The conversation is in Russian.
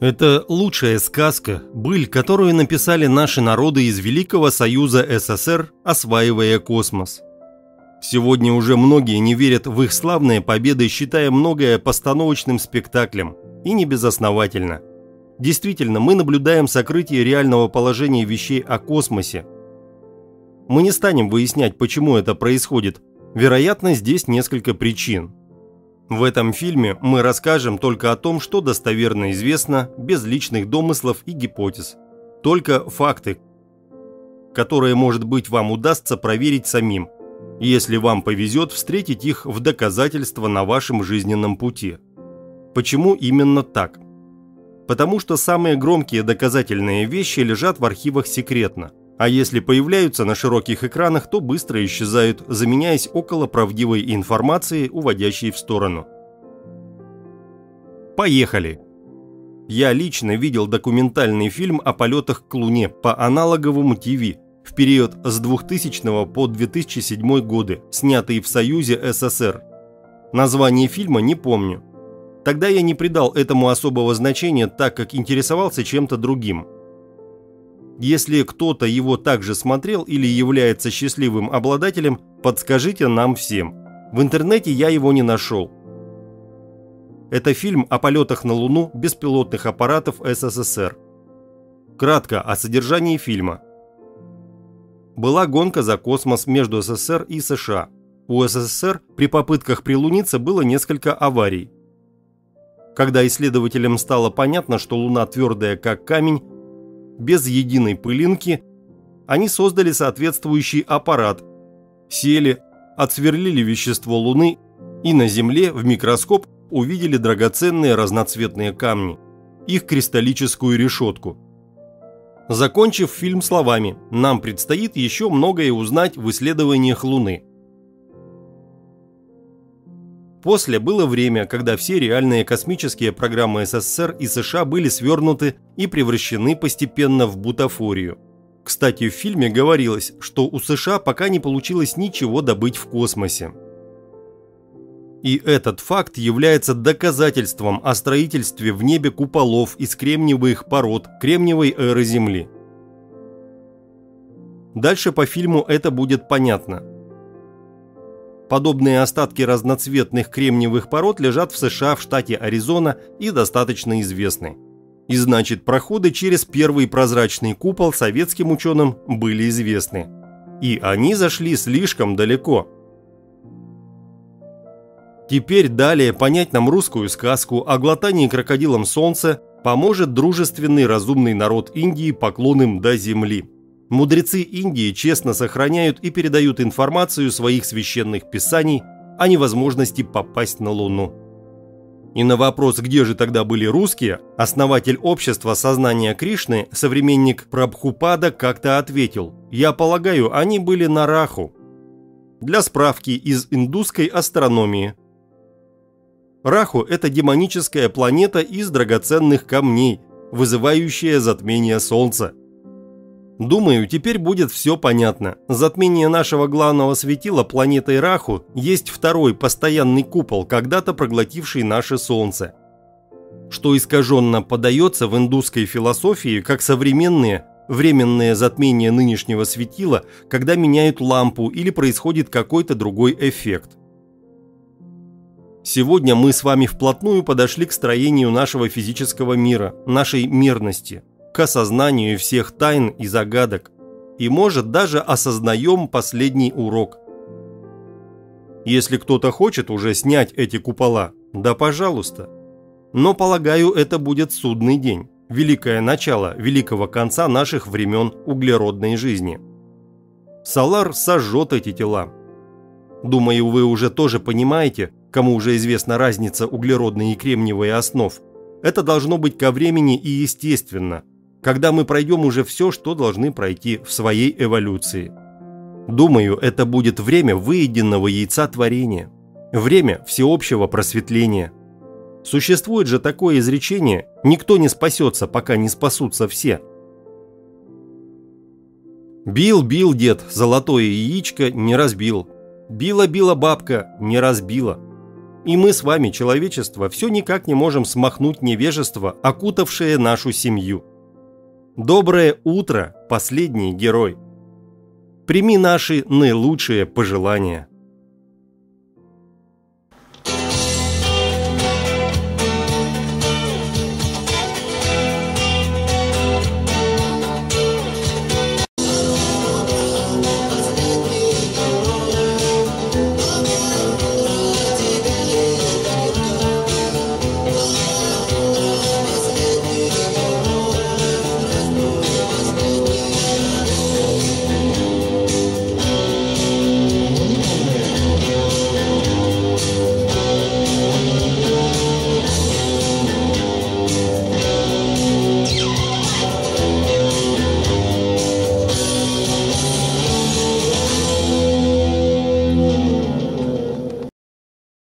Это лучшая сказка, быль, которую написали наши народы из Великого Союза СССР, осваивая космос. Сегодня уже многие не верят в их славные победы, считая многое постановочным спектаклем, и не безосновательно. Действительно, мы наблюдаем сокрытие реального положения вещей о космосе. Мы не станем выяснять, почему это происходит. Вероятно, здесь несколько причин. В этом фильме мы расскажем только о том, что достоверно известно, без личных домыслов и гипотез. Только факты, которые, может быть, вам удастся проверить самим. Если вам повезет, встретить их в доказательство на вашем жизненном пути. Почему именно так? Потому что самые громкие доказательные вещи лежат в архивах секретно, а если появляются на широких экранах, то быстро исчезают, заменяясь около правдивой информации, уводящей в сторону. Поехали! Я лично видел документальный фильм о полетах к Луне по аналоговому ТВ в период с 2000 по 2007 годы, снятый в Союзе СССР. Название фильма не помню. Тогда я не придал этому особого значения, так как интересовался чем-то другим. Если кто-то его также смотрел или является счастливым обладателем, подскажите нам всем. В интернете я его не нашел. Это фильм о полетах на Луну беспилотных аппаратов СССР. Кратко о содержании фильма. Была гонка за космос между СССР и США. У СССР при попытках прилуниться было несколько аварий. Когда исследователям стало понятно, что Луна твердая как камень, без единой пылинки, они создали соответствующий аппарат, сели, отсверлили вещество Луны и на Земле в микроскоп увидели драгоценные разноцветные камни, их кристаллическую решетку. Закончив фильм словами: «Нам предстоит еще многое узнать в исследованиях Луны». После было время, когда все реальные космические программы СССР и США были свернуты и превращены постепенно в бутафорию. Кстати, в фильме говорилось, что у США пока не получилось ничего добыть в космосе. И этот факт является доказательством о строительстве в небе куполов из кремниевых пород кремниевой эры Земли. Дальше по фильму это будет понятно. Подобные остатки разноцветных кремниевых пород лежат в США, в штате Аризона, и достаточно известны. И значит, проходы через первый прозрачный купол советским ученым были известны. И они зашли слишком далеко. Теперь далее понять нам русскую сказку о глотании крокодилом солнца поможет дружественный разумный народ Индии поклон им до земли. Мудрецы Индии честно сохраняют и передают информацию своих священных писаний о невозможности попасть на Луну. И на вопрос, где же тогда были русские, основатель общества сознания Кришны, современник Прабхупада, как-то ответил: «Я полагаю, они были на Раху». Для справки из индусской астрономии. Раху – это демоническая планета из драгоценных камней, вызывающая затмение Солнца. Думаю, теперь будет все понятно. Затмение нашего главного светила планетой Раху есть второй постоянный купол, когда-то проглотивший наше Солнце. Что искаженно подается в индусской философии как современные, временные затмения нынешнего светила, когда меняют лампу или происходит какой-то другой эффект. Сегодня мы с вами вплотную подошли к строению нашего физического мира, нашей мирности, к осознанию всех тайн и загадок, и, может, даже осознаем последний урок. Если кто-то хочет уже снять эти купола, да пожалуйста. Но, полагаю, это будет судный день, великое начало великого конца наших времен углеродной жизни. Солар сожжет эти тела. Думаю, вы уже тоже понимаете, кому уже известна разница углеродной и кремниевой основ. Это должно быть ко времени и естественно, когда мы пройдем уже все, что должны пройти в своей эволюции. Думаю, это будет время выеденного яйца творения, время всеобщего просветления. Существует же такое изречение: «Никто не спасется, пока не спасутся все». Бил-бил дед золотое яичко, не разбил. Била-била бабка, не разбила. И мы с вами, человечество, все никак не можем смахнуть невежество, окутавшее нашу семью. Доброе утро, последний герой! Прими наши наилучшие пожелания.